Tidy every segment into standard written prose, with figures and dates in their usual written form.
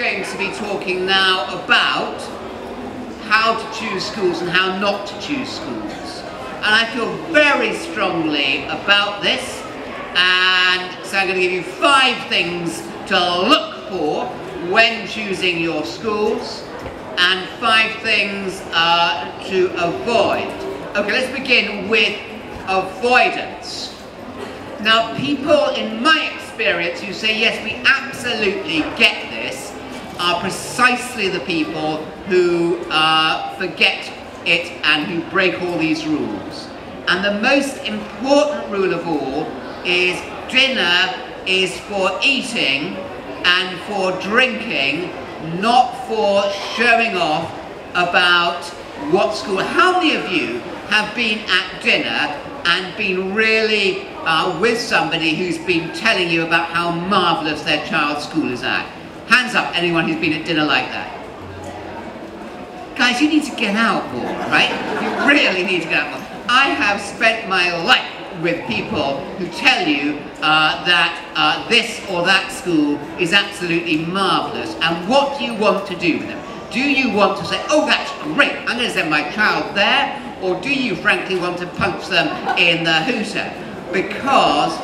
going to be talking now about how to choose schools and how not to choose schools. And I feel very strongly about this, and so I'm going to give you 5 things to look for when choosing your schools and 5 things to avoid. Okay, let's begin with avoidance. Now, people in my experience who say, yes, we absolutely get this, are precisely the people who forget it and who break all these rules. And the most important rule of all is dinner is for eating and for drinking, not for showing off about what school. How many of you have been at dinner and been really with somebody who's been telling you about how marvellous their child's school is at? Hands up, anyone who's been at dinner like that. Guys, you need to get out more, right? You really need to get out more. I have spent my life with people who tell you that this or that school is absolutely marvellous, and what do you want to do with them? Do you want to say, oh, that's great, I'm going to send my child there? Or do you frankly want to punch them in the hooter? Because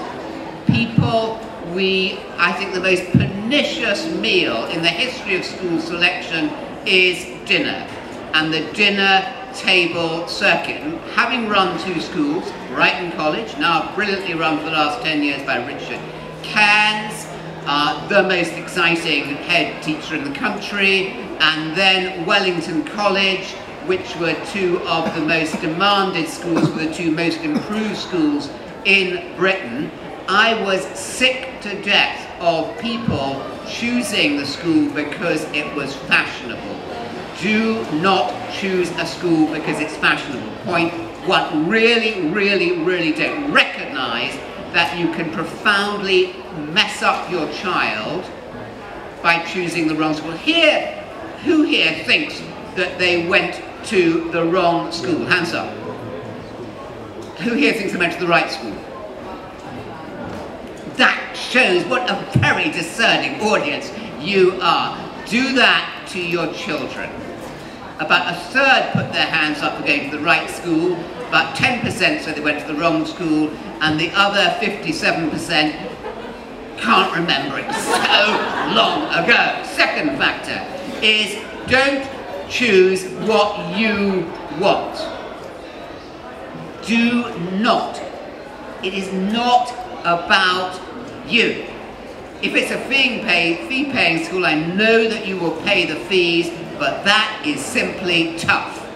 people, I think the most pernicious meal in the history of school selection is dinner, and the dinner table circuit. And having run 2 schools, Brighton College, now brilliantly run for the last 10 years by Richard Cairns, the most exciting head teacher in the country, and then Wellington College, which were 2 of the most demanded schools, were the 2 most improved schools in Britain. I was sick to death of people choosing the school because it was fashionable. Do not choose a school because it's fashionable. Point one, really don't recognize that you can profoundly mess up your child by choosing the wrong school. Here, who here thinks that they went to the wrong school? Hands up. Who here thinks they went to the right school? That shows what a very discerning audience you are. Do that to your children. About 1/3 put their hands up for going to the right school, about 10% said they went to the wrong school, and the other 57% can't remember it, so long ago. Second factor is don't choose what you want. Do not. It is not about you. If it's a fee-paying school, I know that you will pay the fees, but that is simply tough.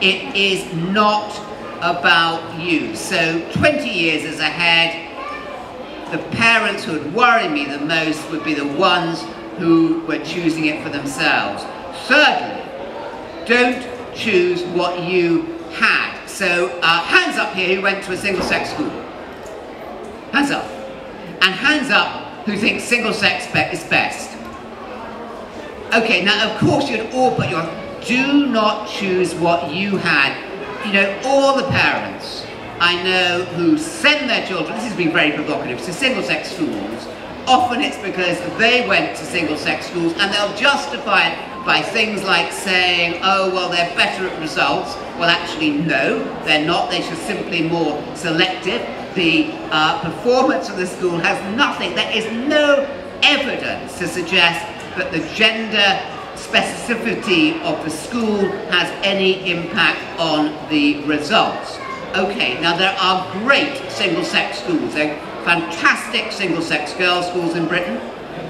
It is not about you. So 20 years as a head, the parents who would worry me the most would be the ones who were choosing it for themselves. Thirdly, don't choose what you had. So hands up here who went to a single-sex school. Hands up. And hands up who thinks single-sex is best. Okay, now of course you'd all put your... Do not choose what you had. You know, all the parents I know who send their children, this has been very provocative, to single-sex schools. Often it's because they went to single-sex schools, and they'll justify it by things like saying, oh, well, they're better at results. Well, actually, no, they're not. They should simply more selective. The performance of the school has nothing. There is no evidence to suggest that the gender specificity of the school has any impact on the results. Okay, now there are great single-sex schools. There are fantastic single-sex girls' schools in Britain,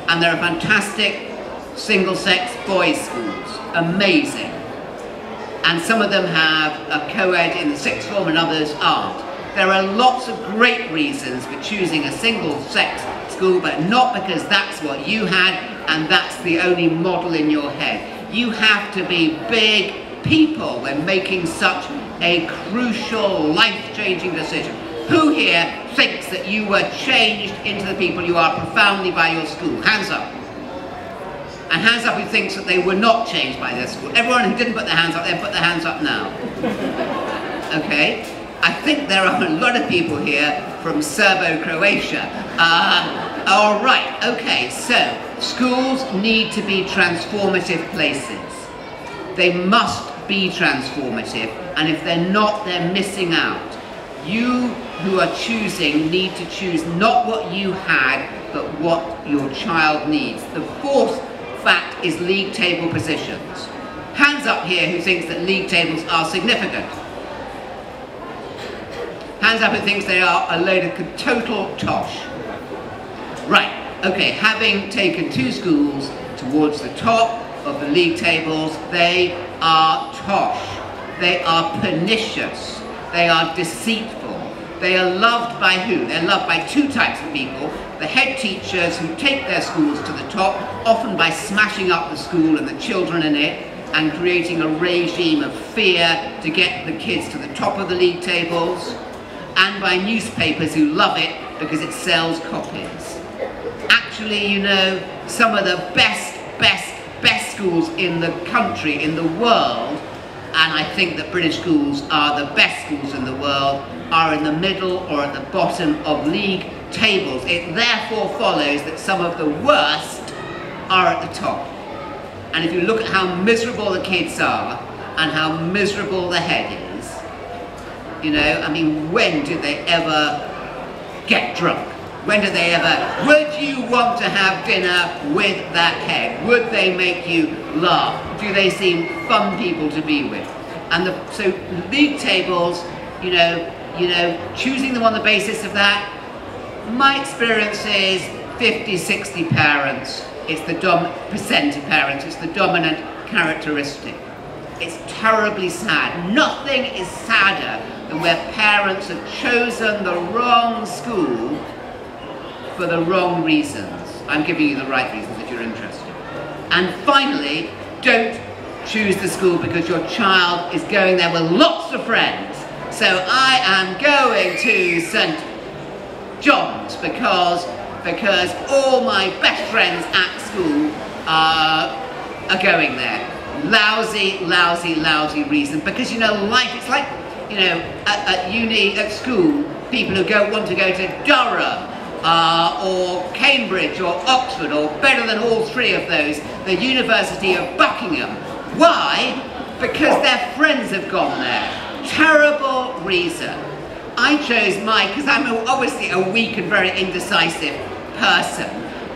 and there are fantastic single-sex boys' schools, amazing. And some of them have a co-ed in the sixth form and others aren't. There are lots of great reasons for choosing a single-sex school, but not because that's what you had and that's the only model in your head. You have to be big people when making such a crucial, life-changing decision. Who here thinks that you were changed into the people you are profoundly by your school? Hands up. And hands up who thinks that they were not changed by their school. Everyone who didn't put their hands up, they've put their hands up now. Okay? I think there are a lot of people here from Serbo-Croatia. All right, okay, so Schools need to be transformative places. They must be transformative, and if they're not, they're missing out. You who are choosing need to choose not what you had, but what your child needs. The fourth fact is league table positions. Hands up here who thinks that league tables are significant. Hands up who thinks they are a load of total tosh. Right, okay, having taken two schools towards the top of the league tables, they are tosh, they are pernicious, they are deceitful. They are loved by who? They're loved by two types of people. The head teachers who take their schools to the top, often by smashing up the school and the children in it, and creating a regime of fear to get the kids to the top of the league tables, and by newspapers who love it because it sells copies. Actually, you know, some of the best schools in the country, in the world, and I think that British schools are the best schools in the world, are in the middle or at the bottom of league tables. It therefore follows that some of the worst are at the top. And if you look at how miserable the kids are and how miserable the head is, you know, I mean, when do they ever get drunk? When do they ever, would you want to have dinner with that head? Would they make you laugh? Do they seem fun people to be with? And so league tables, you know, choosing them on the basis of that, my experience is 50, 60 parents, it's the percent of parents, it's the dominant characteristic. It's terribly sad. Nothing is sadder than where parents have chosen the wrong school for the wrong reasons. I'm giving you the right reasons if you're interested. And finally, don't choose the school because your child is going there with lots of friends. So I am going to St. John's because all my best friends at school are going there. Lousy, lousy, lousy reason. Because you know, life, it's like, you know, at uni, at school, people who want to go to Durham, or Cambridge or Oxford, or better than all three of those, the University of Buckingham. Why? Because their friends have gone there. Terrible reason. I chose mine because I'm obviously a weak and very indecisive person.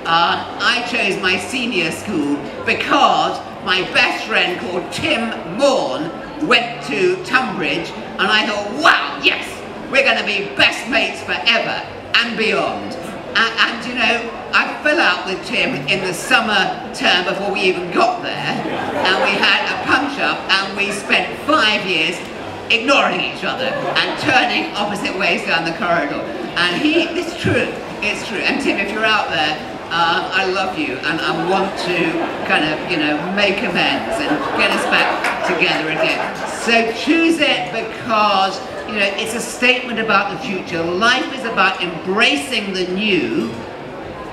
I chose my senior school because my best friend called Tim Maughan went to Tunbridge, and I thought, wow, yes, we're going to be best mates forever and beyond. And you know, I fell out with Tim in the summer term before we even got there, and we had a punch-up, and we spent 5 years ignoring each other and turning opposite ways down the corridor. And he, it's true, it's true. And Tim, if you're out there, I love you, and I want to kind of, you know, make amends and get us back together again. So choose it because, you know, it's a statement about the future. Life is about embracing the new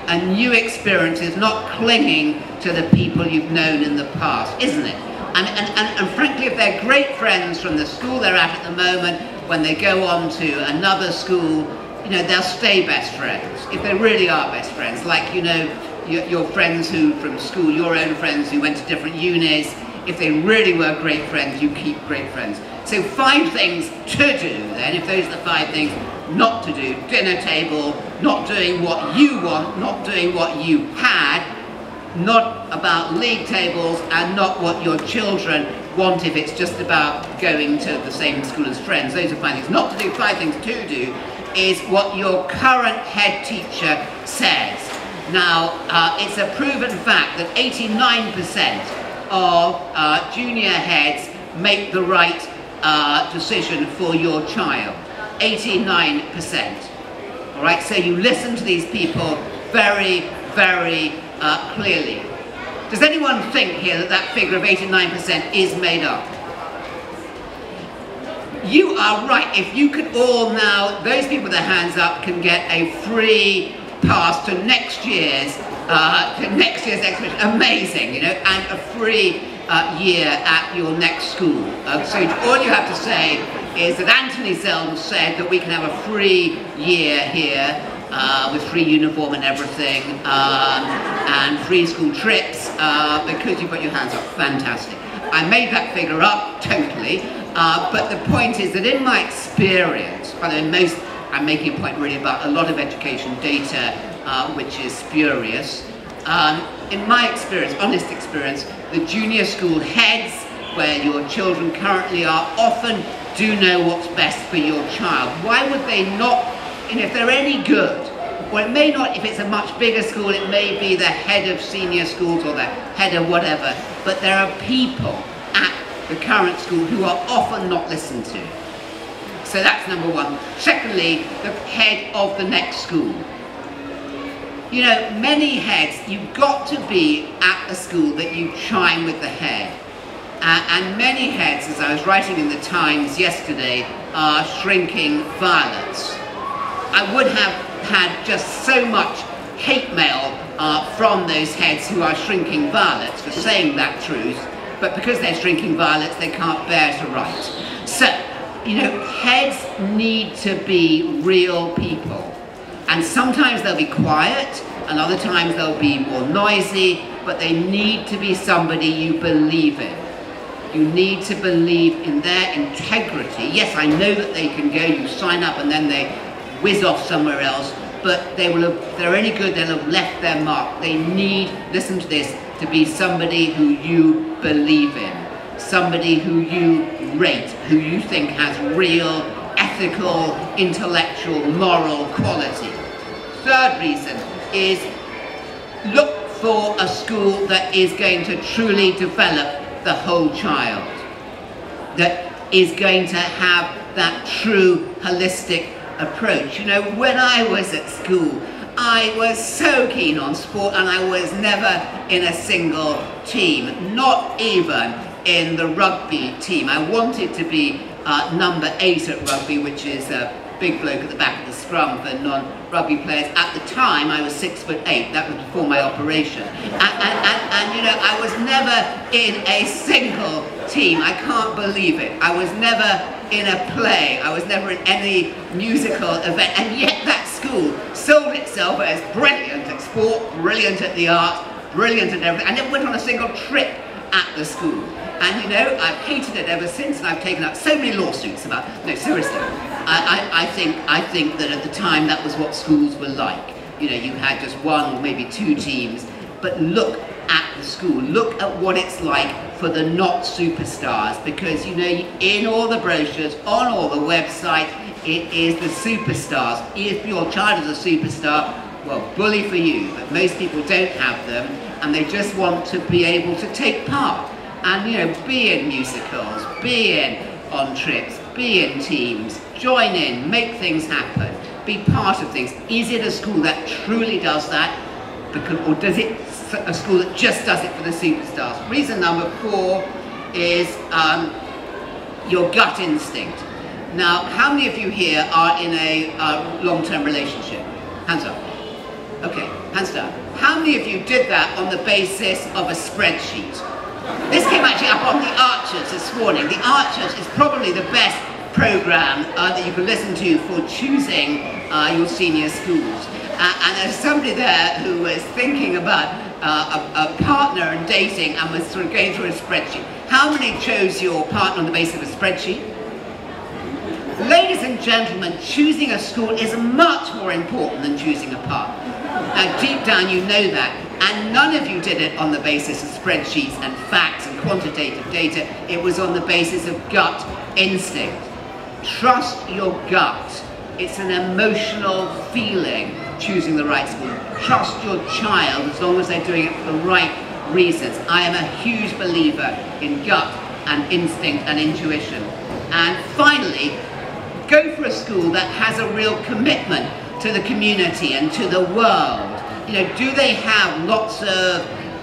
and new experiences, not clinging to the people you've known in the past, isn't it? And frankly, if they're great friends from the school they're at the moment, when they go on to another school, you know, they'll stay best friends, if they really are best friends. Like, you know, your friends who from school, your own friends who went to different unis, if they really were great friends, you keep great friends. So 5 things to do then, if those are the 5 things not to do. Dinner table, not doing what you want, not doing what you had, not about league tables, and not what your children want if it's just about going to the same school as friends. Those are 5 things not to do. 5 things to do is what your current head teacher says. Now, it's a proven fact that 89% of junior heads make the right decision for your child, 89%. All right, so you listen to these people very, very clearly. Does anyone think here that that figure of 89% is made up? You are right. If you could all now, those people with their hands up can get a free pass to next year's exhibition. Amazing, you know, and a free year at your next school. So all you have to say is that Antony Seldon said that we can have a free year here with free uniform and everything, and free school trips, because you've got your hands up. Fantastic. I made that figure up, totally, but the point is that in my experience, by the way, I'm making a point really about a lot of education data, which is spurious. In my experience, honest experience, the junior school heads, where your children currently are, often do know what's best for your child. Why would they not, and if they're any good, or it may not, if it's a much bigger school, it may be the head of senior schools or the head of whatever, but there are people at the current school who are often not listened to. So that's number one. Secondly, the head of the next school. You know, many heads, you've got to be at the school that you chime with the head. And many heads, as I was writing in the Times yesterday, are shrinking violence. I would have had just so much hate mail from those heads who are shrinking violets for saying that truth, but because they're shrinking violets, they can't bear to write. So, you know, heads need to be real people. And sometimes they'll be quiet, and other times they'll be more noisy, but they need to be somebody you believe in. You need to believe in their integrity. Yes, I know that they can go, you sign up and then they whiz off somewhere else, but they will have, they're any good, they'll have left their mark. They need, listen to this, to be somebody who you believe in, somebody who you rate, who you think has real ethical, intellectual, moral quality. Third reason is look for a school that is going to truly develop the whole child, that is going to have that true holistic approach. You know, when I was at school, I was so keen on sport and I was never in a single team, not even in the rugby team. I wanted to be number 8 at rugby, which is a big bloke at the back of the scrum for non-rugby players. At the time, I was 6'8", that was before my operation. And you know, I was never in a single team, I can't believe it. I was never in a play, I was never in any musical event, and yet that school sold itself as brilliant at sport, brilliant at the arts, brilliant at everything. I never went on a single trip at the school, and you know, I've hated it ever since, and I've taken up so many lawsuits about it. No, seriously, I think that at the time that was what schools were like. You know, you had just one or maybe two teams, but look at the school, look at what it's like for the not superstars, because you know, in all the brochures, on all the websites, it is the superstars. If your child is a superstar, well, bully for you, but most people don't have them, and they just want to be able to take part, and you know, be in musicals, be in on trips, be in teams, join in, make things happen, be part of things. Is it a school that truly does that, or does it a school that just does it for the superstars? Reason number four is your gut instinct. Now, how many of you here are in a long-term relationship? Hands up. Okay, hands down. How many of you did that on the basis of a spreadsheet? This came actually up on The Archers this morning. The Archers is probably the best program that you can listen to for choosing your senior schools. And there's somebody there who was thinking about a partner and dating and was sort of going through a spreadsheet. How many chose your partner on the basis of a spreadsheet? Ladies and gentlemen, choosing a school is much more important than choosing a partner. Now, deep down you know that, and none of you did it on the basis of spreadsheets and facts and quantitative data. It was on the basis of gut instinct. Trust your gut. It's an emotional feeling, choosing the right school. Trust your child as long as they're doing it for the right reasons. I am a huge believer in gut and instinct and intuition. And finally, go for a school that has a real commitment to the community and to the world. You know, do they have lots of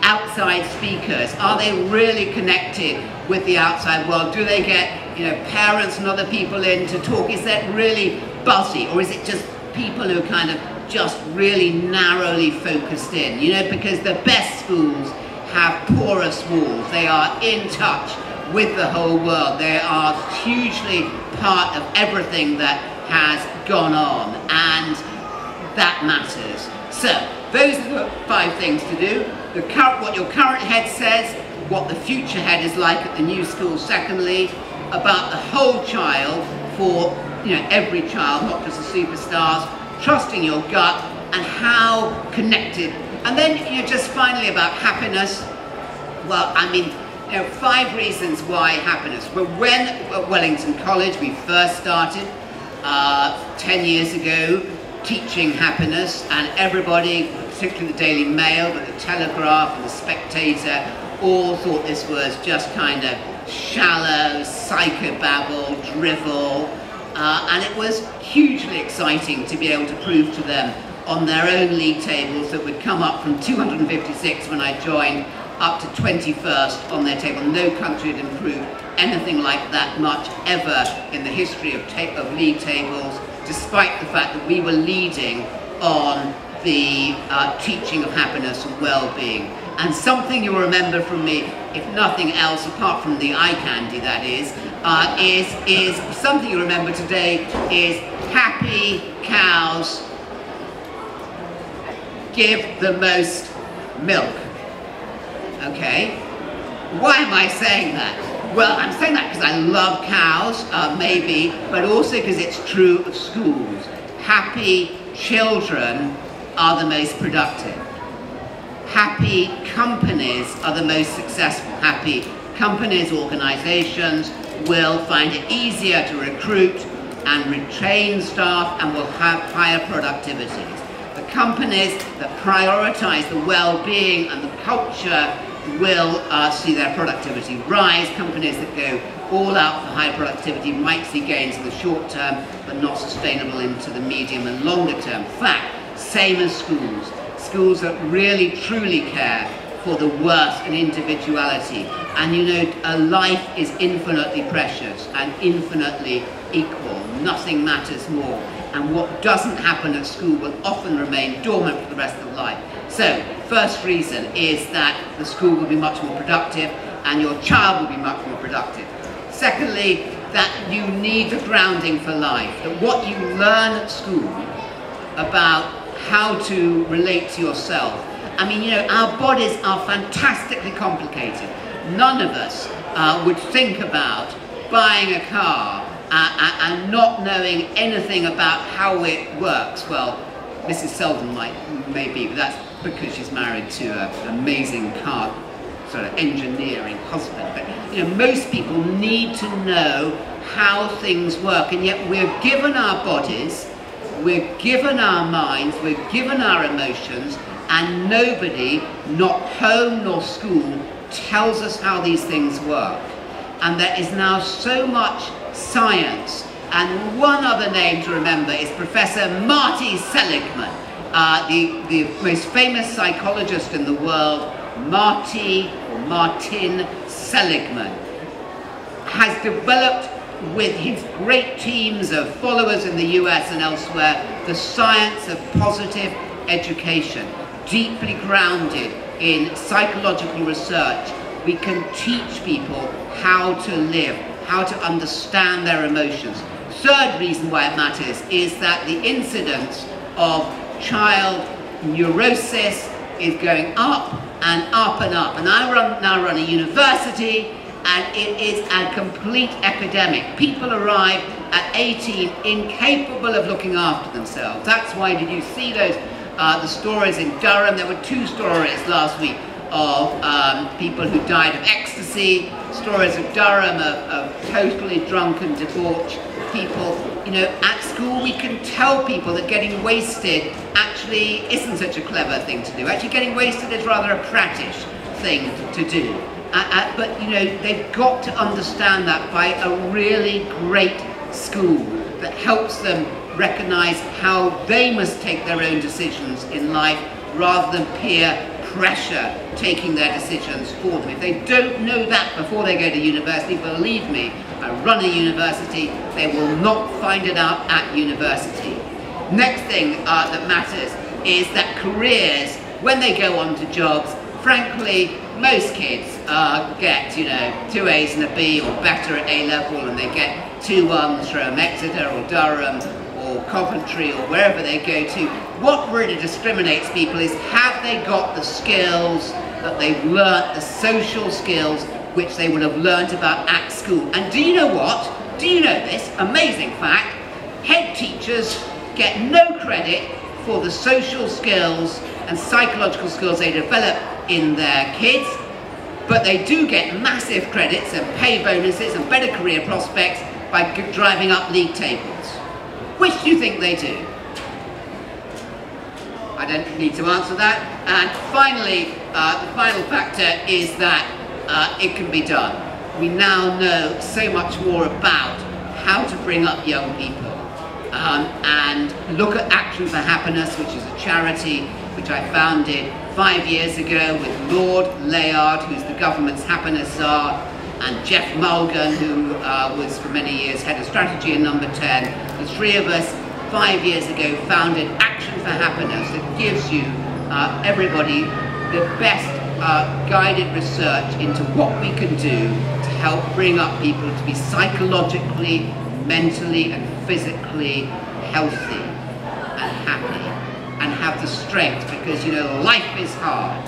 outside speakers? Are they really connected with the outside world? Do they get, you know, parents and other people in to talk? Is that really buzzy, or is it just people who are kind of just really narrowly focused in? You know, because the best schools have porous walls. They are in touch with the whole world. They are hugely part of everything that has gone on, and that matters. So, those are the 5 things to do. What your current head says, what the future head is like at the new school, secondly, about the whole child for, you know, every child, not just the superstars, trusting your gut, and how connected. And then, you know, just finally about happiness. Well, I mean, you know, 5 reasons why happiness. Well, when at Wellington College we first started 10 years ago, teaching happiness, and everybody, particularly the Daily Mail, but the Telegraph and the Spectator, all thought this was just kind of shallow, psychobabble, drivel, and it was hugely exciting to be able to prove to them on their own league tables that would come up from 256 when I joined up to 21st on their table. No country had improved anything like that much ever in the history of league tables, despite the fact that we were leading on the teaching of happiness and well-being. And something you'll remember from me, if nothing else, apart from the eye candy that is something you remember today is happy cows give the most milk. Okay, why am I saying that? Well, I'm saying that because I love cows, maybe, but also because it's true of schools. Happy children are the most productive. Happy companies are the most successful. Happy companies, organizations will find it easier to recruit and retrain staff and will have higher productivities. Companies that prioritize the well-being and the culture will see their productivity rise. Companies that go all out for high productivity might see gains in the short term, but not sustainable into the medium and longer term. Fact, same as schools. Schools that really, truly care for the worth and individuality. And you know, a life is infinitely precious and infinitely equal. Nothing matters more. And what doesn't happen at school will often remain dormant for the rest of life. So, first reason is that the school will be much more productive and your child will be much more productive. Secondly, that you need the grounding for life, that what you learn at school about how to relate to yourself. I mean, you know, our bodies are fantastically complicated. None of us would think about buying a car and not knowing anything about how it works. Well, Mrs. Seldon might, maybe, but that's because she's married to an amazing car sort of engineering husband. But you know, most people need to know how things work, and yet we're given our bodies, we're given our minds, we're given our emotions, and nobody, not home nor school, tells us how these things work. And there is now so much science. And one other name to remember is Professor Marty Seligman, the most famous psychologist in the world. Martin Seligman has developed, with his great teams of followers in the US and elsewhere, the science of positive education, deeply grounded in psychological research. We can teach people how to live, how to understand their emotions. Third reason why it matters is that the incidence of child neurosis is going up and up and up. And I now run a university, and it is a complete epidemic. People arrive at 18 incapable of looking after themselves. That's why, did you see those the stories in Durham? There were 2 stories last week of people who died of ecstasy, stories of Durham, of totally drunk and debauched people. You know, at school we can tell people that getting wasted actually isn't such a clever thing to do. Actually, getting wasted is rather a prattish thing to do. But, you know, they've got to understand that by a really great school that helps them recognize how they must take their own decisions in life rather than peer pressure taking their decisions for them. If they don't know that before they go to university, believe me, I run a university, they will not find it out at university. Next thing that matters is that careers, when they go on to jobs, frankly, most kids get, you know, 2 A's and a B or better at A level, and they get 2 1s from Exeter or Durham or Coventry or wherever they go to, what really discriminates people is have they got the skills that they've learnt, the social skills which they would have learnt about at school. And do you know what? Do you know this amazing fact? Head teachers get no credit for the social skills and psychological skills they develop in their kids, but they do get massive credits and pay bonuses and better career prospects by driving up league tables. Which do you think they do? I don't need to answer that. And finally, the final factor is that it can be done. We now know so much more about how to bring up young people. And look at Action for Happiness, which is a charity which I founded 5 years ago with Lord Layard, who's the government's happiness czar, and Jeff Mulgan, who was for many years head of strategy in Number 10. The three of us 5 years ago founded Action for Happiness, that gives you, everybody, the best guided research into what we can do to help bring up people to be psychologically, mentally and physically healthy and happy and have the strength, because you know life is hard.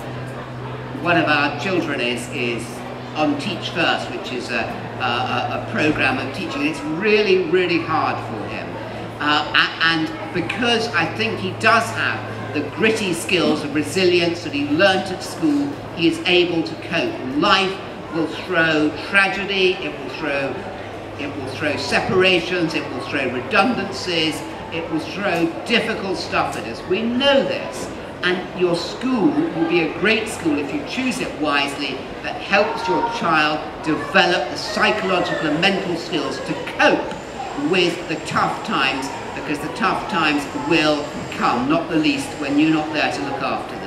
One of our children is on Teach First, which is a program of teaching, and it's really, really hard for him. And because I think he does have the gritty skills of resilience that he learnt at school, he is able to cope. Life will throw tragedy, it will throw separations, it will throw redundancies, it will throw difficult stuff at us. We know this, and your school will be a great school if you choose it wisely that helps your child develop the psychological and mental skills to cope with the tough times, because the tough times will come, not the least when you're not there to look after them.